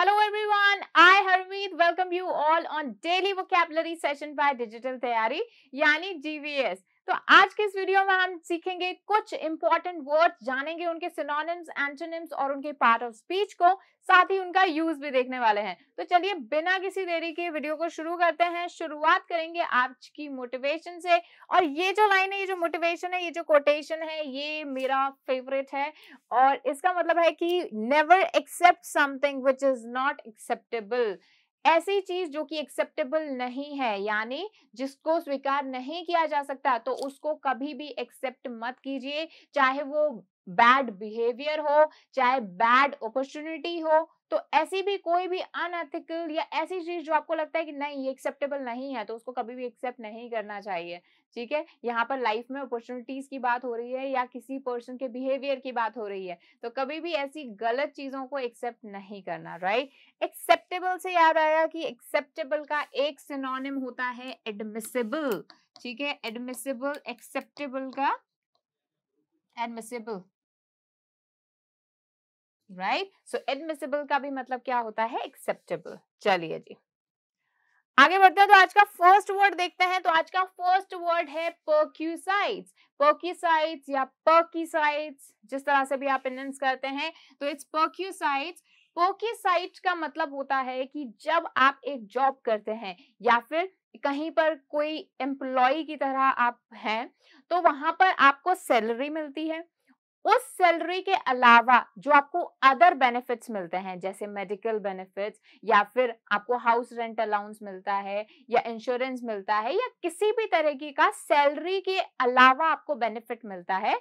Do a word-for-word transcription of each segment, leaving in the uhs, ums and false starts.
Hello everyone, I Harmeet welcome you all on daily vocabulary session by Digital Tyari यानी D V S। तो आज के इस video में हम सीखेंगे कुछ इंपॉर्टेंट वर्ड्स, जानेंगे उनके सिनोनिम्स, एंटोनिम्स और उनके पार्ट ऑफ स्पीच को, साथ ही उनका यूज भी देखने वाले हैं। तो चलिए बिना किसी देरी के वीडियो को शुरू करते हैं। शुरुआत करेंगे आज की मोटिवेशन से, और ये जो लाइन है, ये जो मोटिवेशन है, ये जो कोटेशन है, ये मेरा फेवरेट है और इसका मतलब है कि never accept something which is not acceptable. ऐसी चीज जो कि एक्सेप्टेबल नहीं है, यानी जिसको स्वीकार नहीं किया जा सकता, तो उसको कभी भी एक्सेप्ट मत कीजिए। चाहे वो बैड बिहेवियर हो, चाहे बैड अपॉर्चुनिटी हो, तो ऐसी भी कोई भी अनएथिकल या ऐसी चीज जो आपको लगता है कि नहीं ये एक्सेप्टेबल नहीं है, तो उसको कभी भी एक्सेप्ट नहीं करना चाहिए। ठीक है, यहाँ पर लाइफ में अपॉर्चुनिटीज की बात हो रही है या किसी पर्सन के बिहेवियर की बात हो रही है, तो कभी भी ऐसी गलत चीजों को एक्सेप्ट नहीं करना। राइट, एक्सेप्टेबल से याद आया कि एक्सेप्टेबल का एक सिनोनिम होता है एडमिसिबल। ठीक है, एडमिसिबल एक्सेप्टेबल का एडमिसिबल। राइट, सो एडमिसिबल का भी मतलब क्या होता है? एक्सेप्टेबल। चलिए जी आगे बढ़ते हैं, तो आज का फर्स्ट वर्ड देखते हैं। तो आज का फर्स्ट वर्ड है पर्क्यूसाइट्स। पर्क्यूसाइट्स या पर्क्यूसाइट्स, जिस तरह से भी आप प्रोनाउंस करते हैं, तो इट्स पर्क्यूसाइट्स। पर्क्यूसाइट का मतलब होता है कि जब आप एक जॉब करते हैं या फिर कहीं पर कोई एम्प्लॉय की तरह आप हैं, तो वहां पर आपको सैलरी मिलती है। उस सैलरी के अलावा जो आपको अदर बेनिफिट्स मिलते हैं, जैसे मेडिकल बेनिफिट्स या फिर आपको हाउस रेंट अलाउंस मिलता है या इंश्योरेंस मिलता है या किसी भी तरह का सैलरी के अलावा आपको बेनिफिट मिलता है,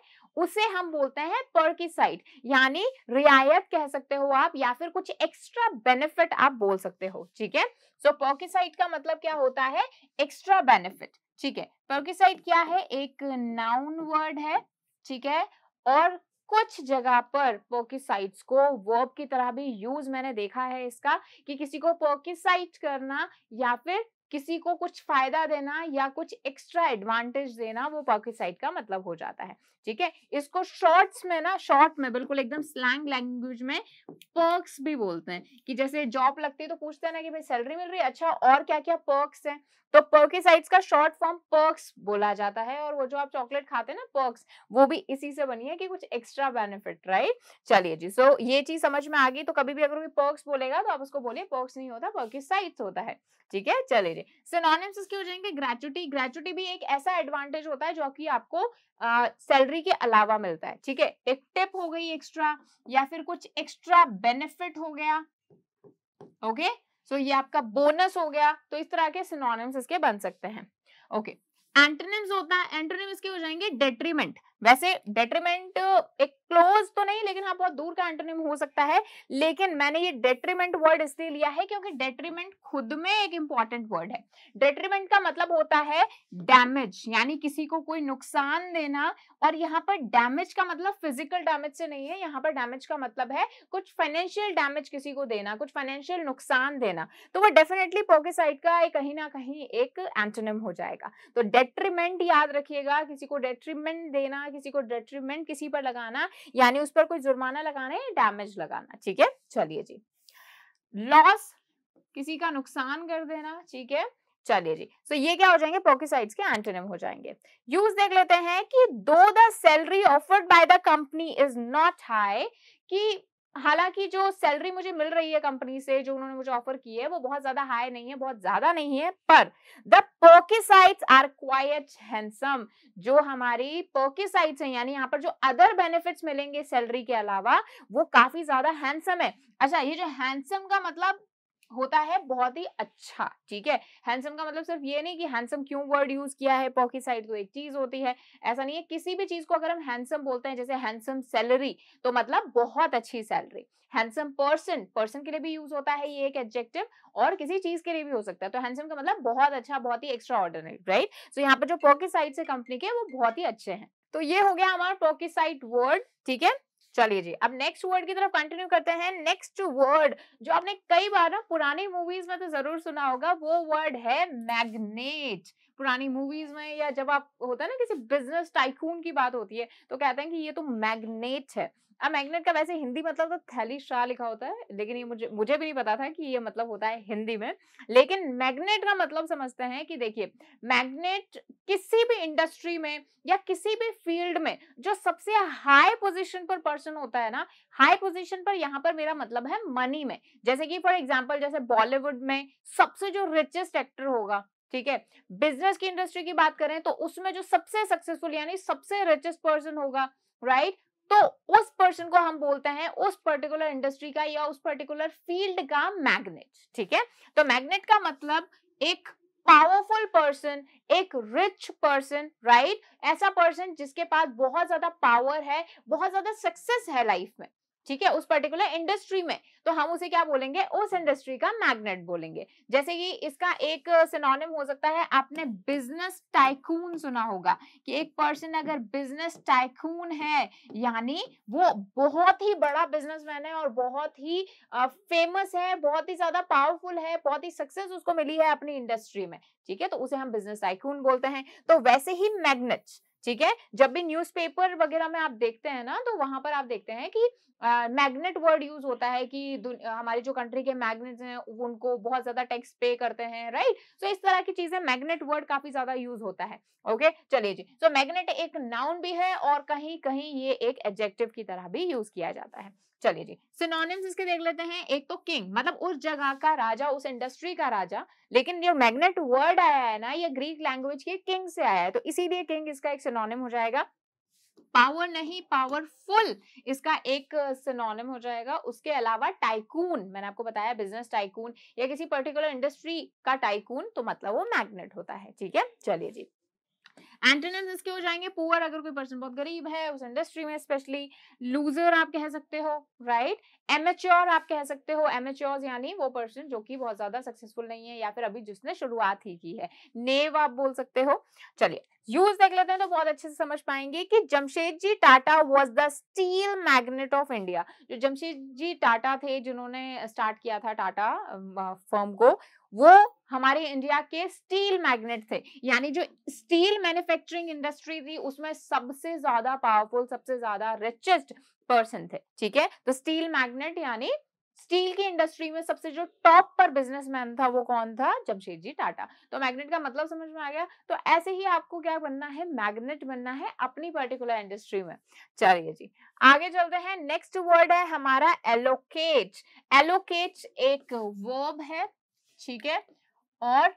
उसे हम बोलते हैं पर्क्यूसाइट, यानी रियायत कह सकते हो आप, या फिर कुछ एक्स्ट्रा बेनिफिट आप बोल सकते हो। ठीक है, सो पर्क्यूसाइट का मतलब क्या होता है? Extra benefit. ठीक है, पर्क्यूसाइट क्या है? एक नाउन वर्ड है। ठीक है, और कुछ जगह पर पर्क्यूसाइट्स को वर्ब की तरह भी यूज मैंने देखा है इसका, कि किसी को पर्क्यूसाइट करना या फिर किसी को कुछ फायदा देना या कुछ एक्स्ट्रा एडवांटेज देना, वो पर्क्यूसाइट का मतलब हो जाता है। ठीक है, इसको शॉर्ट्स में ना, शॉर्ट में बिल्कुल एकदम स्लैंग लैंग्वेज में पर्क्स भी बोलते हैं, कि जैसे जॉब लगती है तो पूछते हैं ना कि भाई सैलरी मिल रही है, अच्छा और क्या क्या पर्क्स हैं, तो पर्क्यूसाइट्स का शॉर्ट फॉर्म पर्क्स बोला जाता है। और वो जो आप चॉकलेट खाते हैं ना पर्क्स, वो भी इसी से बनी है कि कुछ एक्स्ट्रा बेनिफिट। राइट, चलिए जी, सो so, ये चीज समझ में आ गई। तो कभी भी अगर कोई पर्क्स बोलेगा तो आप उसको बोलिए पर्क्स नहीं होता, पर्क्यूसाइट्स होता है। ठीक है, चलिए जी, सिनोनिम्स इसके हो जाएंगे ग्रेच्युटी। ग्रेच्युटी भी एक ऐसा एडवांटेज होता है जो कि आपको सैलरी uh, के अलावा मिलता है। ठीक है, एक टिप हो गई एक्स्ट्रा, या फिर कुछ एक्स्ट्रा बेनिफिट हो गया। Okay okay? सो so, ये आपका बोनस हो गया। तो इस तरह के सिनोनिम्स इसके बन सकते हैं। Okay okay. एंटोनिम्स होता है, एंटोनिम्स इसके हो जाएंगे डेट्रीमेंट। वैसे डेट्रीमेंट एक क्लोज तो नहीं, लेकिन हाँ बहुत दूर का एंटोनिम हो सकता है। लेकिन मैंने ये डेट्रीमेंट वर्ड इसलिए लिया है क्योंकि डेट्रीमेंट खुद में एक इंपॉर्टेंट वर्ड है। डेट्रीमेंट का मतलब होता है डैमेज, यानी किसी को कोई नुकसान देना। और यहाँ पर डैमेज का मतलब फिजिकल डैमेज से नहीं है, यहाँ पर डैमेज का मतलब है कुछ फाइनेंशियल डैमेज किसी को देना, कुछ फाइनेंशियल नुकसान देना। तो वो डेफिनेटली पर्क्यूसाइट का कहीं ना कहीं एक एंटोनिम हो जाएगा। तो डेट्रीमेंट याद रखिएगा, किसी को डेट्रीमेंट देना, किसी को डेट्रीमेंट किसी पर लगाना, यानी उस पर कोई जुर्माना लगाना या डैमेज लगाना। ठीक है, चलिए जी, लॉस किसी का नुकसान कर देना। ठीक है, चलिए जी, तो so, ये क्या हो जाएंगे? पर्क्यूसाइट्स के एंटोनिम हो जाएंगे। यूज देख लेते हैं कि दो the salary offered by the company is not high, कि हालांकि जो सैलरी मुझे मिल रही है कंपनी से, जो उन्होंने मुझे ऑफर की है, वो बहुत ज्यादा हाई नहीं है, बहुत ज्यादा नहीं है, पर the perquisites are quite handsome. जो हमारी पर्क्यूसाइट्स हैं, यानी यहाँ पर जो अदर बेनिफिट्स मिलेंगे सैलरी के अलावा, वो काफी ज्यादा हैंडसम है। अच्छा, ये जो हैंडसम का मतलब होता है बहुत ही अच्छा। ठीक है, हैंडसम का मतलब सिर्फ ये नहीं कि हैंडसम क्यों वर्ड यूज किया है, पर्क्यूसाइट तो एक चीज होती है, ऐसा नहीं है। किसी भी चीज को अगर हम हैंडसम बोलते हैं, जैसे हैंडसम सैलरी, तो मतलब बहुत अच्छी सैलरी। हैंडसम पर्सन, पर्सन के लिए भी यूज होता है ये एक एडजेक्टिव, और किसी चीज के लिए भी हो सकता है। तो हैंडसम का मतलब बहुत अच्छा, बहुत ही एक्स्ट्रा ऑर्डिनरी। राइट, सो यहाँ पर जो पर्क्यूसाइट है कंपनी के, वो बहुत ही अच्छे हैं। तो ये हो गया हमारा पर्क्यूसाइट वर्ड। ठीक है, चलिए जी, अब नेक्स्ट वर्ड की तरफ कंटिन्यू करते हैं। नेक्स्ट वर्ड जो आपने कई बार ना पुरानी मूवीज में तो जरूर सुना होगा, वो वर्ड है मैग्नेट। पुरानी मूवीज में, या जब आप होता है ना किसी बिजनेस टाइकून की बात होती है, तो कहते हैं कि ये तो मैग्नेट है। अब मैग्नेट का वैसे हिंदी मतलब तो थैली शाह लिखा होता है, लेकिन ये मुझे मुझे भी नहीं पता था कि ये मतलब होता है हिंदी में। लेकिन मैग्नेट का मतलब समझते हैं कि देखिए मैग्नेट किसी भी इंडस्ट्री में या किसी भी फील्ड में जो सबसे हाई पोजीशन पर पर्सन होता है ना, हाई पोजीशन पर यहाँ पर मेरा मतलब है मनी में। जैसे कि फॉर एग्जाम्पल जैसे बॉलीवुड में सबसे जो रिचेस्ट एक्टर होगा, ठीक है, बिजनेस की इंडस्ट्री की बात करें तो उसमें जो सबसे सक्सेसफुल यानी सबसे रिचेस्ट पर्सन होगा, राइट, तो उस पर्सन को हम बोलते हैं उस पर्टिकुलर इंडस्ट्री का या उस पर्टिकुलर फील्ड का मैग्नेट। ठीक है, तो मैग्नेट का मतलब एक पावरफुल पर्सन, एक रिच पर्सन, राइट, ऐसा पर्सन जिसके पास बहुत ज्यादा पावर है, बहुत ज्यादा सक्सेस है लाइफ में, ठीक है, उस पर्टिकुलर इंडस्ट्री में, तो हम उसे क्या बोलेंगे, उस इंडस्ट्री का मैग्नेट बोलेंगे। जैसे कि इसका एक सिनोनिम हो सकता है, आपने बिजनेस टाइकून सुना होगा कि एक पर्सन अगर बिजनेस टाइकून है यानी वो बहुत ही बड़ा बिजनेसमैन है और बहुत ही फेमस है, बहुत ही ज्यादा पावरफुल है, बहुत ही सक्सेस उसको मिली है अपनी इंडस्ट्री में, ठीक है, तो उसे हम बिजनेस टाइकून बोलते हैं। तो वैसे ही मैग्नेट, ठीक है, जब भी न्यूज़पेपर वगैरह में आप देखते हैं ना, तो वहां पर आप देखते हैं कि मैग्नेट वर्ड यूज होता है कि हमारी जो कंट्री के मैग्नेट्स हैं उनको बहुत ज्यादा टैक्स पे करते हैं, राइट, सो इस तरह की चीजें मैग्नेट वर्ड काफी ज्यादा यूज होता है। ओके, चलिए जी, सो मैग्नेट एक नाउन भी है और कहीं कहीं ये एक एडजेक्टिव की तरह भी यूज किया जाता है। चलिए जी, सिनोनिम्स इसके देख लेते हैं। एक तो किंग मतलब उस जगह का राजा, उस इंडस्ट्री का राजा, लेकिन जो मैग्नेट वर्ड आया है ना ये ग्रीक लैंग्वेज के किंग से आया है, तो इसीलिए किंग इसका एक सिनोनिम हो जाएगा। पावर नहीं, पावरफुल इसका एक सिनोनिम हो जाएगा। उसके अलावा टाइकून, मैंने आपको बताया बिजनेस टाइकून या किसी पर्टिकुलर इंडस्ट्री का टाइकून, तो मतलब वो मैग्नेट होता है। ठीक है, चलिए जी, एंटोनिम्स इसके हो जाएंगे पुअर, अगर कोई पर्सन बहुत गरीब है उस इंडस्ट्री में स्पेशली, लूजर आप कह सकते हो, राइट, एमेच्योर आप कह सकते हो, एमेच्योर यानी वो पर्सन जो कि बहुत ज्यादा सक्सेसफुल नहीं है या फिर अभी जिसने शुरुआत ही की है, नेव आप बोल सकते हो। चलिए यूज देख लेते हैं तो बहुत अच्छे से समझ पाएंगे कि Jamshedji Tata was the steel magnet of India. जो जमशेदजी टाटा थे जिन्होंने स्टार्ट किया था टाटा फर्म को, वो हमारे इंडिया के स्टील मैग्नेट थे, यानी जो स्टील मैन्युफैक्चरिंग इंडस्ट्री थी उसमें सबसे ज्यादा पावरफुल, सबसे ज्यादा रिचेस्ट पर्सन थे। ठीक है, तो स्टील मैग्नेट यानी स्टील की इंडस्ट्री में सबसे जो टॉप पर बिजनेसमैन था वो कौन था, जमशेदजी टाटा। तो मैग्नेट का मतलब समझ में आ गया। तो ऐसे ही आपको क्या बनना है, मैग्नेट बनना है अपनी पर्टिकुलर इंडस्ट्री में। चलिए जी, आगे चलते हैं। नेक्स्ट वर्ड है हमारा एलोकेट। एलोकेट एक वर्ब है, ठीक है, और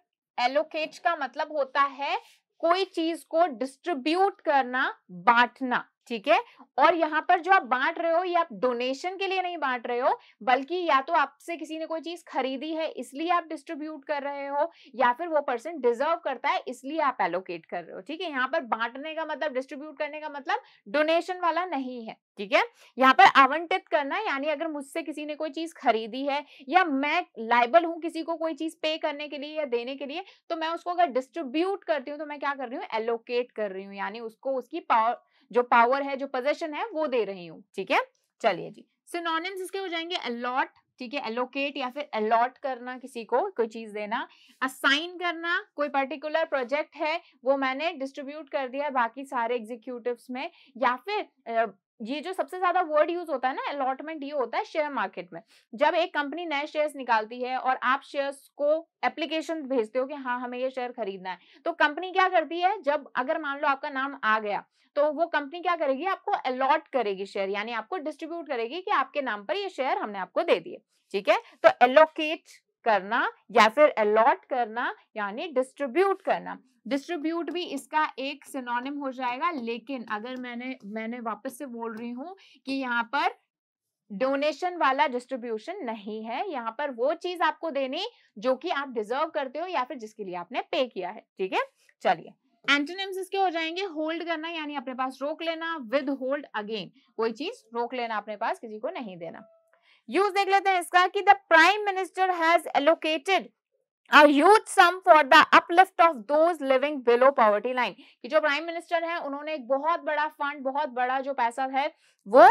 एलोकेट का मतलब होता है कोई चीज को डिस्ट्रीब्यूट करना, बांटना। ठीक है, और यहाँ पर जो आप बांट रहे हो ये आप डोनेशन के लिए नहीं बांट रहे हो, बल्कि या तो आपसे किसी ने कोई चीज खरीदी है इसलिए आप डिस्ट्रीब्यूट कर रहे हो, या फिर वो पर्सन डिजर्व करता है इसलिए आप एलोकेट कर रहे हो। ठीक है, यहाँ पर बांटने का मतलब, डिस्ट्रीब्यूट करने का मतलब डोनेशन वाला नहीं है। ठीक है, यहाँ पर आवंटित करना, यानी अगर मुझसे किसी ने कोई चीज खरीदी है या मैं लायबल हूं किसी को कोई चीज पे करने के लिए या देने के लिए, तो मैं उसको अगर डिस्ट्रीब्यूट करती हूँ तो मैं क्या कर रही हूँ, एलोकेट कर रही हूँ, यानी उसको उसकी पावर, जो पावर है, जो पोजीशन है, वो दे रही हूँ। ठीक है, चलिए जी, सिनोनिम्स इसके हो जाएंगे अलॉट, ठीक है, एलोकेट या फिर अलॉट करना, किसी को कोई चीज देना, असाइन करना, कोई पर्टिकुलर प्रोजेक्ट है वो मैंने डिस्ट्रीब्यूट कर दिया बाकी सारे एग्जीक्यूटिव्स में, या फिर ये जो सबसे ज्यादा वर्ड यूज होता है ना अलॉटमेंट, ये होता है शेयर मार्केट में। जब एक कंपनी नए शेयर्स निकालती है और आप शेयर्स को एप्लीकेशन भेजते हो कि हाँ हमें ये शेयर खरीदना है, तो कंपनी क्या करती है, जब अगर मान लो आपका नाम आ गया तो वो कंपनी क्या करेगी, आपको अलॉट करेगी शेयर, यानी आपको डिस्ट्रीब्यूट करेगी कि आपके नाम पर ये शेयर हमने आपको दे दिए। ठीक है, तो एलोकेट करना या फिर अलॉट करना यानी डिस्ट्रीब्यूट करना। डिस्ट्रीब्यूट भी इसका एक सिनोनिम हो जाएगा, लेकिन अगर मैंने मैंने वापस से बोल रही हूँ कि यहाँ पर डोनेशन वाला डिस्ट्रीब्यूशन नहीं है, यहाँ पर वो चीज आपको देनी जो कि आप डिजर्व करते हो या फिर जिसके लिए आपने पे किया है। ठीक है, चलिए एंटोनिम्स इसके हो जाएंगे होल्ड करना, यानी अपने पास रोक लेना, विद होल्ड अगेन, कोई चीज रोक लेना अपने पास, किसी को नहीं देना। यूज देख लेते हैं इसका कि the prime minister has allocated a huge sum for the uplift of those living below poverty line, कि जो प्राइम मिनिस्टर हैं उन्होंने एक बहुत बड़ा फंड, बहुत बड़ा जो पैसा है वो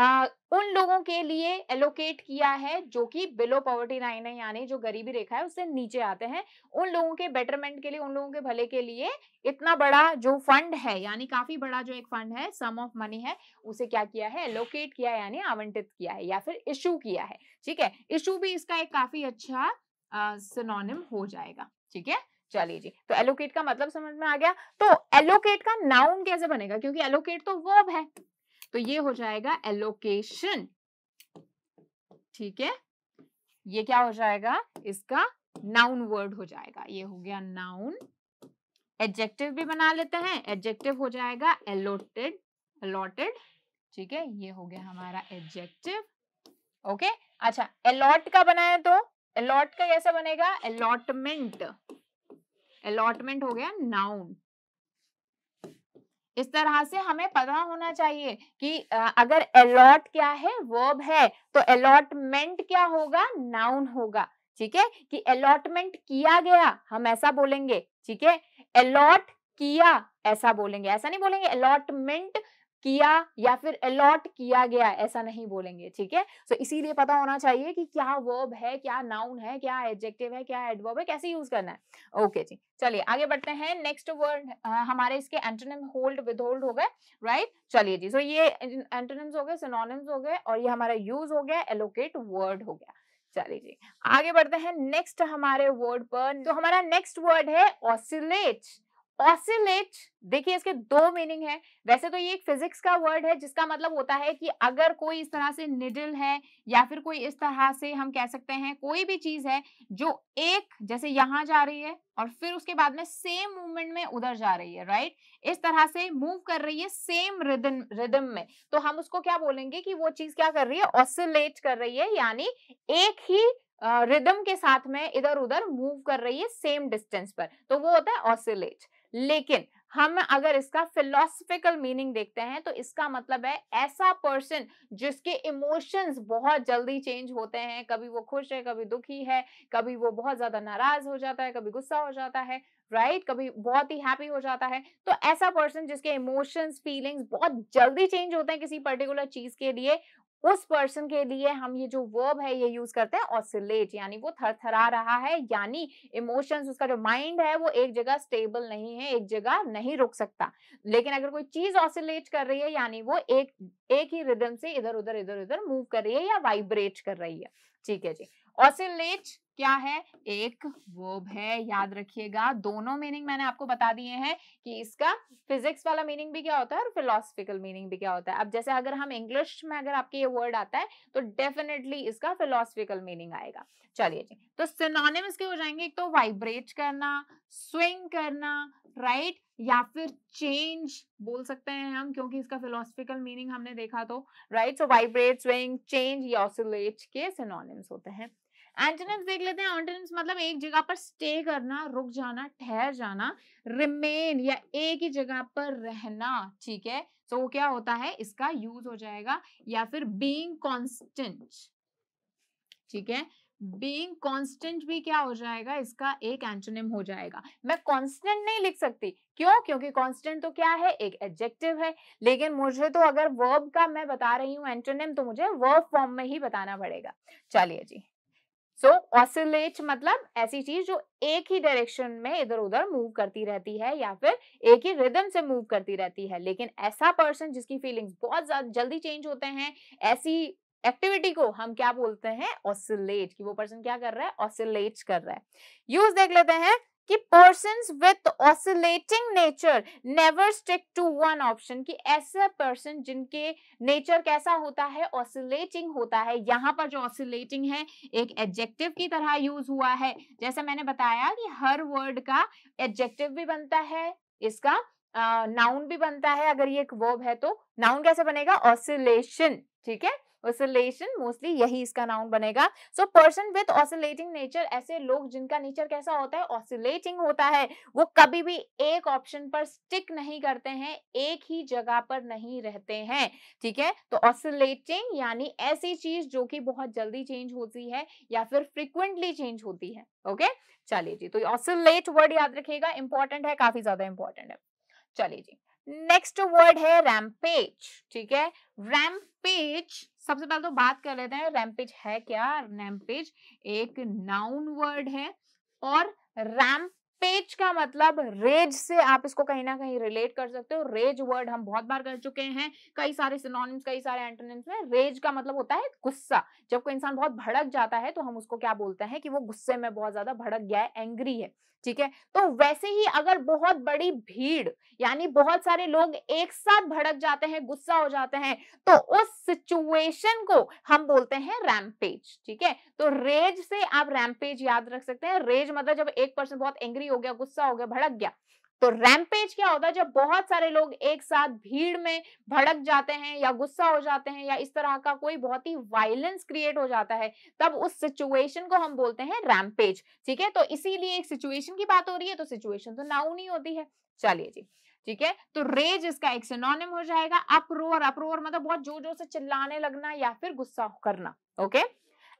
आ, उन लोगों के लिए एलोकेट किया है जो कि बिलो पॉवर्टी लाइन है, यानी जो गरीबी रेखा है उससे नीचे आते हैं। उन लोगों के बेटरमेंट के लिए, उन लोगों के भले के लिए इतना बड़ा जो फंड है, यानी काफी बड़ा जो एक फंड है, सम ऑफ मनी है, उसे क्या किया है, एलोकेट किया है, यानी आवंटित किया है या फिर इशू किया है। ठीक है, इशू भी इसका एक काफी अच्छा सिनोनिम हो जाएगा। ठीक है, चलिए जी, तो एलोकेट का मतलब समझ में आ गया। तो एलोकेट का नाउन कैसे बनेगा, क्योंकि एलोकेट तो वर्ब है, तो ये हो जाएगा एलोकेशन। ठीक है, ये क्या हो जाएगा, इसका नाउन वर्ड हो जाएगा। ये हो गया नाउन। एडजेक्टिव भी बना लेते हैं, एडजेक्टिव हो जाएगा एलोटेड, अलॉटेड। ठीक है, ये हो गया हमारा एडजेक्टिव। ओके, अच्छा एलॉट का बनाए तो एलॉट का कैसे बनेगा, एलॉटमेंट, एलॉटमेंट हो गया नाउन। इस तरह से हमें पता होना चाहिए कि अगर एलॉट क्या है, वर्ब है, तो एलॉटमेंट क्या होगा, नाउन होगा। ठीक है, कि एलॉटमेंट किया गया, हम ऐसा बोलेंगे। ठीक है, एलॉट किया ऐसा बोलेंगे, ऐसा नहीं बोलेंगे एलॉटमेंट किया या फिर अलॉट किया गया, ऐसा नहीं बोलेंगे। ठीक है, सो इसीलिए पता होना चाहिए कि क्या वर्ब है, क्या नाउन है, क्या एडजेक्टिव है, क्या एडवर्ब है, कैसे यूज करना है। ओके जी, चलिए आगे बढ़ते हैं। नेक्स्ट वर्ड हमारे इसके एंटोनिम होल्ड, विदहोल्ड हो गए, राइट। चलिए जी, सो ये एंटोनिम्स हो गए, सिनोनिम्स हो गए, और ये हमारा यूज हो गया, एलोकेट वर्ड हो गया। चलिए जी, आगे बढ़ते हैं नेक्स्ट हमारे वर्ड पर। तो हमारा नेक्स्ट वर्ड है ऑसिलेट। ऑसिलेट, देखिए इसके दो मीनिंग है। वैसे तो ये एक फिजिक्स का वर्ड है जिसका मतलब होता है कि अगर कोई इस तरह से निडल है या फिर कोई इस तरह से, हम कह सकते हैं कोई भी चीज है जो एक जैसे यहाँ जा रही है और फिर उसके बाद में सेम मूवमेंट में उधर जा रही है, राइट, इस तरह से मूव कर रही है सेम रिदम रिदम में, तो हम उसको क्या बोलेंगे कि वो चीज क्या कर रही है, ऑसिलेट कर रही है, यानी एक ही रिदम के साथ में इधर उधर मूव कर रही है सेम डिस्टेंस पर, तो वो होता है ऑसिलेट। लेकिन हम अगर इसका फिलोसफिकल मीनिंग देखते हैं तो इसका मतलब है ऐसा पर्सन जिसके इमोशंस बहुत जल्दी चेंज होते हैं, कभी वो खुश है, कभी दुखी है, कभी वो बहुत ज्यादा नाराज हो जाता है, कभी गुस्सा हो जाता है, राइट, कभी बहुत ही हैप्पी हो जाता है। तो ऐसा पर्सन जिसके इमोशंस, फीलिंग्स बहुत जल्दी चेंज होते हैं किसी पर्टिकुलर चीज के लिए, उस पर्सन के लिए हम ये जो वर्ब है ये यूज करते हैं ऑसिलेट, यानी वो थरथरा रहा है, यानी इमोशंस, उसका जो माइंड है वो एक जगह स्टेबल नहीं है, एक जगह नहीं रुक सकता। लेकिन अगर कोई चीज ऑसिलेट कर रही है यानी वो एक एक ही रिदम से इधर उधर इधर उधर मूव कर रही है या वाइब्रेट कर रही है। ठीक है जी, ऑसिलेट क्या है, एक वर्ब है, याद रखिएगा। दोनों मीनिंग मैंने आपको बता दिए हैं कि इसका फिजिक्स वाला मीनिंग भी क्या होता है और फिलोसफिकल मीनिंग भी क्या होता है। अब जैसे अगर हम इंग्लिश में अगर आपके ये वर्ड आता है तो डेफिनेटली इसका फिलोसफिकल मीनिंग आएगा। चलिए जी, तो सिनोनिम इसके हो जाएंगे, एक तो वाइब्रेट करना, स्विंग करना, राइट, या फिर चेंज बोल सकते हैं हम, क्योंकि इसका फिलोसफिकल मीनिंग हमने देखा तो, right. So vibrate, swing, change या ऑसिलेट के सिनोनिम्स होते हैं। एंटोनिम्स देख लेते हैं। एंटोनिम्स मतलब एक जगह पर स्टे करना, रुक जाना, ठहर जाना, रिमेन या एक ही जगह पर रहना। ठीक है, तो वो क्या होता है, इसका यूज हो जाएगा, या फिर बीइंग कांस्टेंट। ठीक है, बीइंग कांस्टेंट भी क्या हो जाएगा, इसका एक एंटोनिम हो जाएगा। मैं कांस्टेंट नहीं लिख सकती, क्यों, क्योंकि कांस्टेंट तो क्या है, एक एडजेक्टिव है, लेकिन मुझे तो अगर वर्ब का मैं बता रही हूँ एंटोनिम तो मुझे वर्ब फॉर्म में ही बताना पड़ेगा। चलिए जी, सो ऑसिलेट मतलब ऐसी चीज जो एक ही डायरेक्शन में इधर उधर मूव करती रहती है या फिर एक ही रिदम से मूव करती रहती है, लेकिन ऐसा पर्सन जिसकी फीलिंग्स बहुत ज्यादा जल्दी चेंज होते हैं, ऐसी एक्टिविटी को हम क्या बोलते हैं, ऑसिलेट, कि वो पर्सन क्या कर रहा है, ऑसिलेट कर रहा है। यूज देख लेते हैं कि persons with oscillating nature never stick to one option, कि ऐसे person जिनके nature कैसा होता है, oscillating होता है। यहाँ पर जो oscillating है एक adjective की तरह use हुआ है। जैसे मैंने बताया कि हर word का adjective भी बनता है, इसका आ, noun भी बनता है, अगर ये एक verb है तो noun कैसे बनेगा, oscillation। ठीक है, ऑसिलेशन मोस्टली यही इसका नाउन बनेगा। So person with oscillating nature, ऐसे लोग जिनका नेचर कैसा होता है, ऑसिलेटिंग होता है, वो कभी भी एक ऑप्शन पर स्टिक नहीं करते हैं, एक ही जगह पर नहीं रहते हैं। ठीक है, तो ऑसिलेटिंग यानी ऐसी चीज जो कि बहुत जल्दी चेंज होती है या फिर फ्रिक्वेंटली चेंज होती है। ओके, चलिए जी, तो ऑसिलेट वर्ड याद रखिएगा, इंपॉर्टेंट है, काफी ज्यादा इंपॉर्टेंट है। चलिए जी, नेक्स्ट वर्ड है रैम्पेज। ठीक है, रैम्पेज सबसे पहले तो बात कर लेते हैं रैम्पेज है क्या। रैम्पेज एक नाउन वर्ड है और रैम्प पेज का मतलब रेज से आप इसको कहीं ना कहीं रिलेट कर सकते हो। रेज वर्ड हम बहुत बार कर चुके हैं, कई सारे सिनोनिम्स कई सारे एंटोनिम्स में। रेज का मतलब होता है गुस्सा। जब कोई इंसान बहुत भड़क जाता है तो हम उसको क्या बोलते हैं कि वो गुस्से में बहुत ज्यादा भड़क गया है, एंग्री है। ठीक है, तो वैसे ही अगर बहुत बड़ी भीड़ यानी बहुत सारे लोग एक साथ भड़क जाते हैं, गुस्सा हो जाते हैं, तो उस सिचुएशन को हम बोलते हैं रैम्पेज। ठीक है, तो रेज से आप रैम्पेज याद रख सकते हैं। रेज मतलब जब एक पर्सन बहुत एंग्री हो गया, गुस्सा हो गया, भड़क गया। तो रैम्पेज क्या होता है, जब बहुत सारे लोग एक साथ भीड़ में भड़क जाते हैं या गुस्सा हो जाते हैं या इस तरह का कोई बहुत ही वायलेंस क्रिएट हो जाता है, तब उस सिचुएशन को हम बोलते हैं रैम्पेज। ठीक है, तो इसीलिए एक सिचुएशन की बात हो रही है तो सिचुएशन तो नाउन ही होती है। चलिए जी, ठीक है, तो रेज इसका एक सिनोनिम हो जाएगा अप्रोर। अप्रोर मतलब बहुत जोर जोर से चिल्लाने लगना या फिर गुस्सा करना। ओके,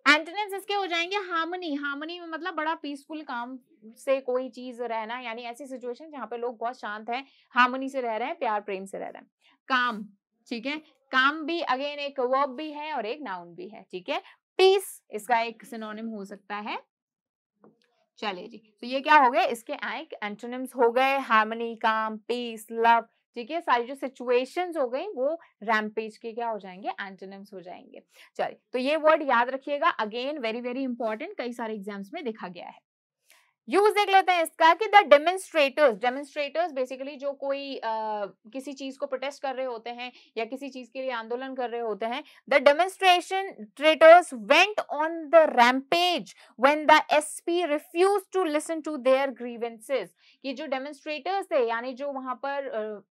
एंटोनिम्स इसके हो जाएंगे हार्मनी। हार्मनी में मतलब बड़ा पीसफुल काम से कोई चीज रहना, यानी ऐसी सिचुएशन जहाँ पे लोग बहुत शांत हैं, हार्मनी से रह रहे हैं, प्यार प्रेम से रह रहे हैं। काम, ठीक है, काम भी अगेन एक वर्ब भी है और एक नाउन भी है। ठीक है, पीस इसका एक सिनोनिम हो सकता है। चलिए जी, तो ये क्या हो गए, इसके एक एंटोनिम्स हो गए हार्मनी, काम, पीस, लव। ठीक है, सारी जो सिचुएशंस हो गई वो रैम्पेज के क्या हो जाएंगे, एंटोनिम्स हो जाएंगे। चलिए, तो ये वर्ड याद रखिएगा, अगेन वेरी वेरी इंपॉर्टेंट, कई सारे एग्जाम्स में देखा गया है। यूज देख लेते हैं इसका कि द डेमोन्स्ट्रेटर्स। डेमोन्स्ट्रेटर्स बेसिकली जो कोई आ, किसी चीज को प्रोटेस्ट कर रहे होते हैं या किसी चीज के लिए आंदोलन कर रहे होते हैं। The demonstrators went on the rampage when the SP refuse to listen to their grievances. कि जो डेमोन्स्ट्रेटर्स थे यानी जो वहां पर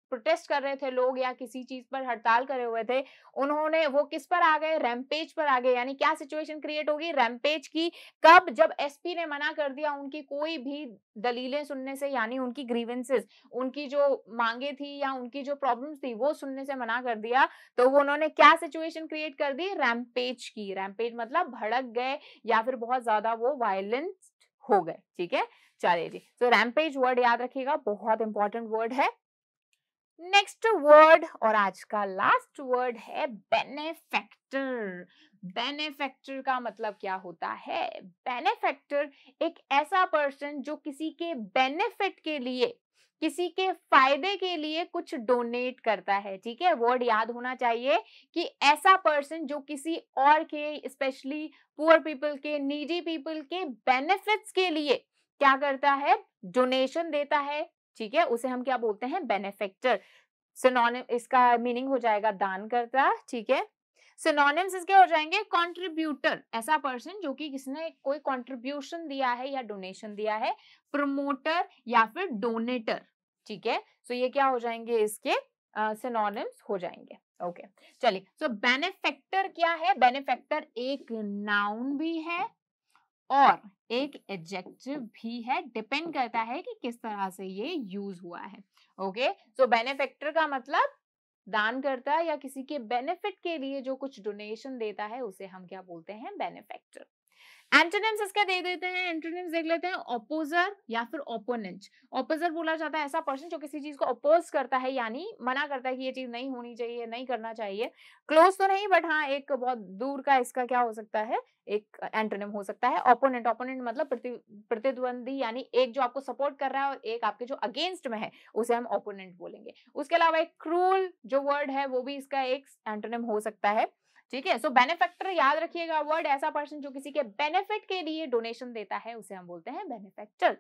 प्रोटेस्ट कर रहे थे लोग या किसी चीज पर हड़ताल करे हुए थे, उन्होंने वो किस पर आ गए, रैम्पेज पर आ गए। यानी क्या सिचुएशन क्रिएट होगी रैम्पेज की, कब, जब एसपी ने मना कर दिया उनकी कोई भी दलीलें सुनने से, यानी उनकी ग्रीवेंसेस, उनकी जो मांगे थी या उनकी जो प्रॉब्लम्स थी वो सुनने से मना कर दिया, तो वो उन्होंने क्या सिचुएशन क्रिएट कर दी, रैम्पेज की। रैम्पेज मतलब भड़क गए या फिर बहुत ज्यादा वो वायलेंस हो गए। ठीक है, चलिए जी, तो रैम्पेज वर्ड याद रखिएगा, बहुत इंपॉर्टेंट वर्ड है। नेक्स्ट वर्ड और आज का लास्ट वर्ड है बेनिफैक्टर। बेनिफैक्टर का मतलब क्या होता है, बेनिफैक्टर एक ऐसा पर्सन जो किसी के बेनिफिट के लिए, किसी के फायदे के लिए कुछ डोनेट करता है। ठीक है, वर्ड याद होना चाहिए कि ऐसा पर्सन जो किसी और के, स्पेशली पुअर पीपल के, नीडी पीपल के बेनिफिट्स के लिए क्या करता है, डोनेशन देता है। ठीक है, उसे हम क्या बोलते हैं, बेनिफैक्टर। सिनोनिम इसका मीनिंग हो जाएगा दान करता। ठीक है, सिनोनिम्स इसके हो जाएंगे कंट्रीब्यूटर, ऐसा पर्सन जो कि किसने कोई कंट्रीब्यूशन दिया है या डोनेशन दिया है, प्रमोटर या फिर डोनेटर। ठीक है, सो ये क्या हो जाएंगे, इसके सिनोनिम्स हो जाएंगे। ओके, चलिए, सो बेनिफैक्टर क्या है, बेनिफैक्टर एक नाउन भी है और एक एडजेक्टिव भी है, डिपेंड करता है कि किस तरह से ये यूज हुआ है। ओके, सो बेनिफैक्टर का मतलब दान करता है या किसी के बेनिफिट के लिए जो कुछ डोनेशन देता है उसे हम क्या बोलते हैं, बेनिफैक्टर। एंटोनिम्स इसका दे देते हैं, एंटोनिम्स देख लेते हैं, ऑपोजर या फिर ओपोनेंट। ऑपोजर बोला जाता है ऐसा पर्सन जो किसी चीज को अपोज करता है, यानी मना करता है कि ये चीज नहीं होनी चाहिए, नहीं करना चाहिए। क्लोज तो नहीं बट हाँ एक बहुत दूर का इसका क्या हो सकता है, एक एंटोनिम हो सकता है ओपोनेंट। ओपोनेंट मतलब प्रतिद्वंदी, यानी एक जो आपको सपोर्ट कर रहा है और एक आपके जो अगेंस्ट में है उसे हम ओपोनेंट बोलेंगे। उसके अलावा एक क्रूल जो वर्ड है वो भी इसका एक एंटोनिम हो सकता है। ठीक है, सो बेनिफैक्टर याद रखिएगा वर्ड, ऐसा पर्सन जो किसी के बेनिफिट के लिए डोनेशन देता है उसे हम बोलते हैं बेनिफैक्टर।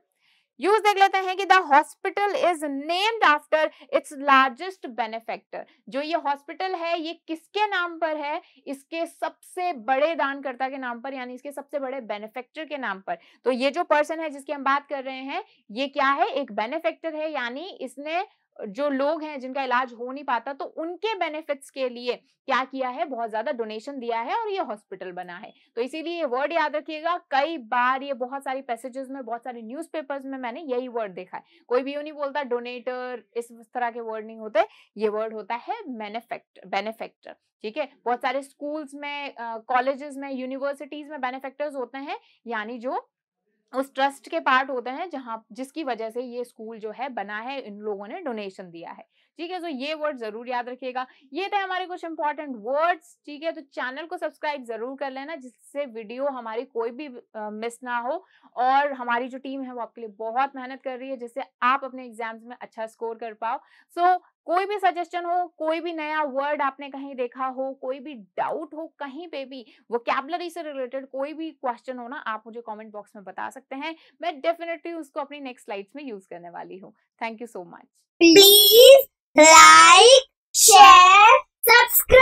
यूज देख लेते हैं कि the hospital is named after its largest benefactor. जो ये हॉस्पिटल है ये किसके नाम पर है, इसके सबसे बड़े दानकर्ता के नाम पर, यानी इसके सबसे बड़े बेनिफैक्टर के नाम पर। तो ये जो पर्सन है जिसकी हम बात कर रहे हैं ये क्या है, एक बेनिफैक्टर है, यानी इसने जो लोग हैं जिनका इलाज हो नहीं पाता तो उनके बेनिफिट्स के लिए क्या किया है, बहुत ज्यादा डोनेशन दिया है और ये हॉस्पिटल बना है। तो इसीलिए ये वर्ड याद रखिएगा, कई बार ये बहुत सारी पैसेजेस में, बहुत सारे न्यूज़पेपर्स में मैंने यही वर्ड देखा है। कोई भी यू नहीं बोलता डोनेटर, इस तरह के वर्ड नहीं होते, ये वर्ड होता है बेनिफैक्टर, बेनिफैक्टर। ठीक है, बहुत सारे स्कूल्स में, कॉलेजेस में, यूनिवर्सिटीज में बेनिफैक्टर्स होते हैं, यानी जो उस ट्रस्ट के पार्ट होते हैं जहां जिसकी वजह से ये स्कूल जो है बना है, इन लोगों ने डोनेशन दिया है। ठीक है, तो ये वर्ड जरूर याद रखिएगा। ये थे हमारे कुछ इंपॉर्टेंट वर्ड्स, ठीक है। तो चैनल को सब्सक्राइब जरूर कर लेना जिससे वीडियो हमारी कोई भी मिस ना हो, और हमारी जो टीम है वो आपके लिए बहुत मेहनत कर रही है जिससे आप अपने एग्जाम्स में अच्छा स्कोर कर पाओ। सो so, कोई भी सजेशन हो, कोई भी नया वर्ड आपने कहीं देखा हो, कोई भी डाउट हो कहीं पे भी, वोकैबुलरी से रिलेटेड कोई भी क्वेश्चन हो ना, आप मुझे कमेंट बॉक्स में बता सकते हैं। मैं डेफिनेटली उसको अपनी नेक्स्ट स्लाइड्स में यूज करने वाली हूँ। Thank you so much. Please like share subscribe.